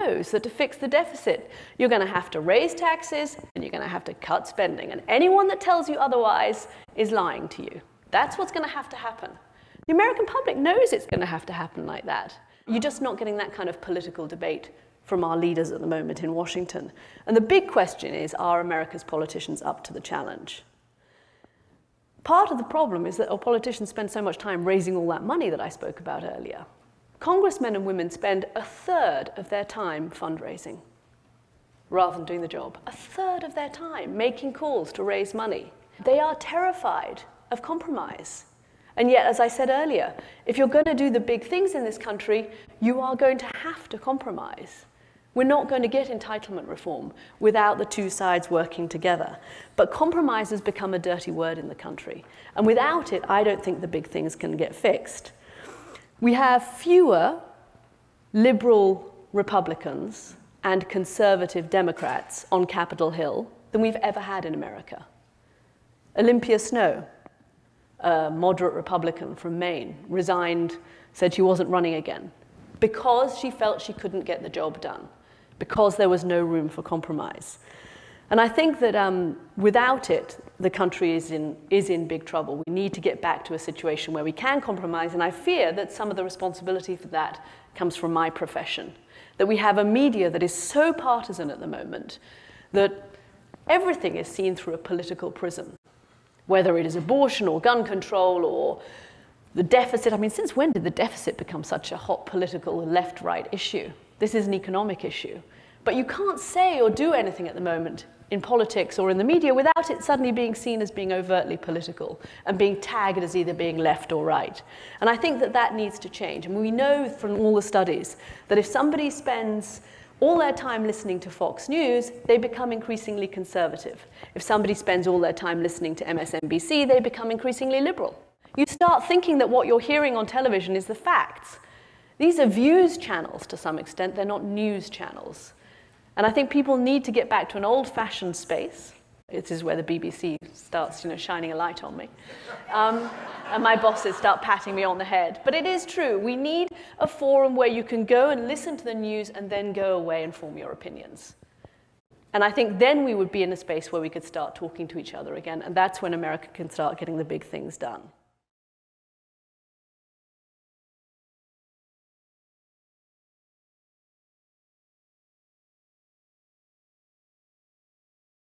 knows that to fix the deficit, you're going to have to raise taxes and you're going to have to cut spending. And anyone that tells you otherwise is lying to you. That's what's going to happen. The American public knows it's going to have to happen like that. You're just not getting that kind of political debate from our leaders at the moment in Washington. And the big question is, are America's politicians up to the challenge? Part of the problem is that our politicians spend so much time raising all that money that I spoke about earlier. Congressmen and women spend a third of their time fundraising rather than doing the job. A third of their time making calls to raise money. They are terrified of compromise. And yet, as I said earlier, if you're going to do the big things in this country, you are going to have to compromise. We're not going to get entitlement reform without the two sides working together. But compromise has become a dirty word in the country. And without it, I don't think the big things can get fixed. We have fewer liberal Republicans and conservative Democrats on Capitol Hill than we've ever had in America. Olympia Snowe, a moderate Republican from Maine, resigned, said she wasn't running again because she felt she couldn't get the job done, because there was no room for compromise. And I think that without it, the country is in big trouble. We need to get back to a situation where we can compromise, and I fear that some of the responsibility for that comes from my profession, that we have a media that is so partisan at the moment that everything is seen through a political prism, whether it is abortion or gun control or the deficit. I mean, since when did the deficit become such a hot political left-right issue? This is an economic issue. But you can't say or do anything at the moment in politics or in the media without it suddenly being seen as being overtly political and being tagged as either being left or right. And I think that that needs to change. And we know from all the studies that if somebody spends all their time listening to Fox News, they become increasingly conservative. If somebody spends all their time listening to MSNBC, they become increasingly liberal. You start thinking that what you're hearing on television is the facts. These are views channels to some extent, they're not news channels. And I think people need to get back to an old-fashioned space. This is where the BBC starts, shining a light on me. And my bosses start patting me on the head. But it is true. We need a forum where you can go and listen to the news and then go away and form your opinions. And I think then we would be in a space where we could start talking to each other again. And that's when America can start getting the big things done.